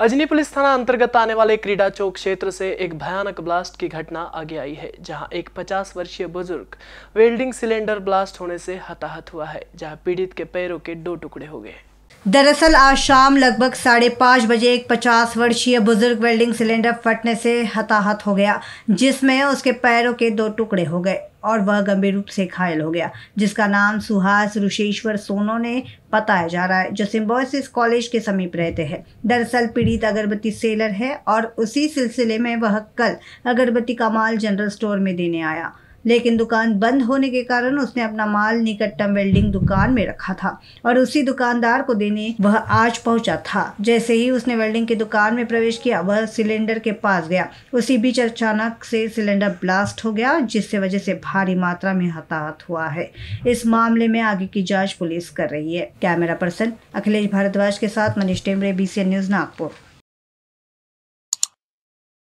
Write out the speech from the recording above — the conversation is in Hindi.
अजनी पुलिस थाना अंतर्गत आने वाले क्रीडा चौक क्षेत्र से एक भयानक ब्लास्ट की घटना आगे आई है, जहां एक 50 वर्षीय बुजुर्ग वेल्डिंग सिलेंडर ब्लास्ट होने से हताहत हुआ है, जहां पीड़ित के पैरों के 2 टुकड़े हो गए। दरअसल आज शाम लगभग 5:30 बजे एक 50 वर्षीय बुजुर्ग वेल्डिंग सिलेंडर फटने से हताहत हो गया, जिसमें उसके पैरों के 2 टुकड़े हो गए और वह गंभीर रूप से घायल हो गया, जिसका नाम सुहास रुशेश्वर सोनो ने बताया जा रहा है, जो सिम्बोसिस कॉलेज के समीप रहते हैं। दरअसल पीड़ित अगरबत्ती सेलर है और उसी सिलसिले में वह कल अगरबत्ती का माल जनरल स्टोर में देने आया, लेकिन दुकान बंद होने के कारण उसने अपना माल निकटतम वेल्डिंग दुकान में रखा था और उसी दुकानदार को देने वह आज पहुंचा था। जैसे ही उसने वेल्डिंग की दुकान में प्रवेश किया, वह सिलेंडर के पास गया। उसी बीच अचानक से सिलेंडर ब्लास्ट हो गया, जिससे वजह से भारी मात्रा में हताहत हुआ है। इस मामले में आगे की जाँच पुलिस कर रही है। कैमरा पर्सन अखिलेश भारद्वाज के साथ मनीष टेम्बरे, INBCN न्यूज़, नागपुर।